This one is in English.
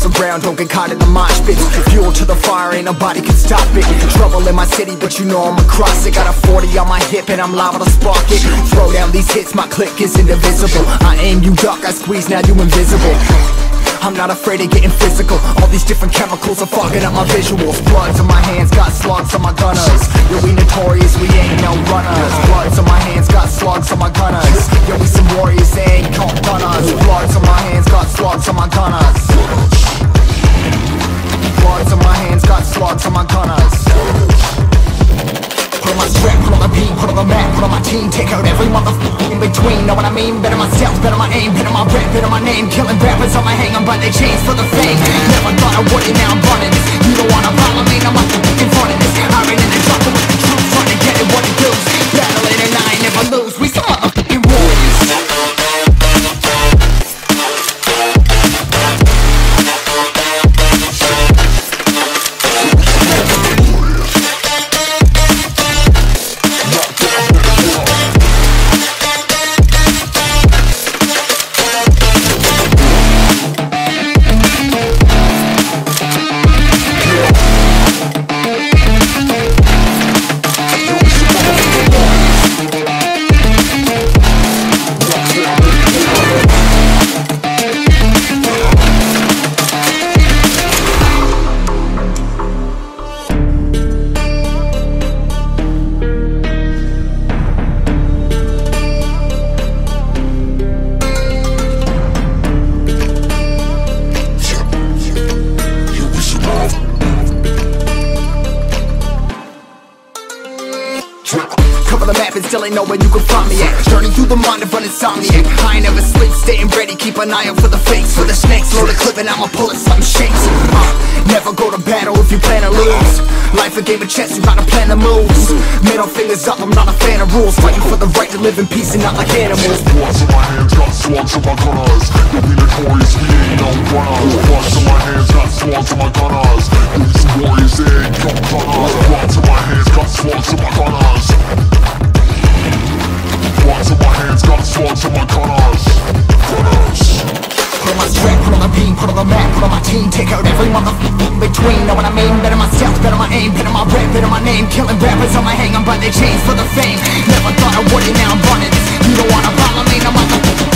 mess around, don't get caught in the mosh pit. Fuel to the fire, ain't nobody can stop it. Trouble in my city, but you know I'm across it. Got a 40 on my hip and I'm liable to spark it. Throw down these hits, my click is indivisible. I aim, you duck, I squeeze, now you invisible. I'm not afraid of getting physical. All these different chemicals are fogging up my visuals. Bloods on my hands, got slugs on my gunners. Yo, we notorious, we ain't no runners. Bloods on my hands, got slugs on my gunners. Yo, we some warriors, they ain't called gunners. Bloods on my hands, got slugs on my gunners. Bloods on my hands, got slugs on my gunners. Put on my strap, put on my beat, put on the map, put on my team. Take out every motherfucker in between, know what I mean? Better myself, better my aim, better my rap, better my name. Killing rappers on my hang, I'm by their chains for the fame. Never thought I would, and now I'm running this. You don't wanna follow me, I'm up in front of this. I ran in the jungle with the truth, trying to get it what it does. Battling and I ain't never lose, we some motherfucking warriors. Still ain't know where you can find me at. Journey through the mind of an insomniac. I ain't never sleep, staying ready, keep an eye out for the fakes. For the snakes, load a clip and I'ma pull it, something shakes. Never go to battle if you plan to lose. Life a game of chess, you gotta plan the moves. Middle fingers up, I'm not a fan of rules. Fighting for the right to live in peace and not like animals. Bloods in my hands, got slugs in my gunners. Yo, we notorious, we ain't no runners. Bloods in my hands, got slugs in my gunners. Yo, we some warriors, they ain't no gunners. Bloods in my hands, got slugs in my gunners. Bloods on my hands, got slugs on my gunners. Put on my strap, put on the beam, put on the map, put on my team. Take out every motherfucker in between, know what I mean? Better myself, better my aim, better my rap, better my name. Killing rappers on my hang, I'm by their chains for the fame. Never thought I would, and now I'm running this. You don't wanna follow me, no motherfucker.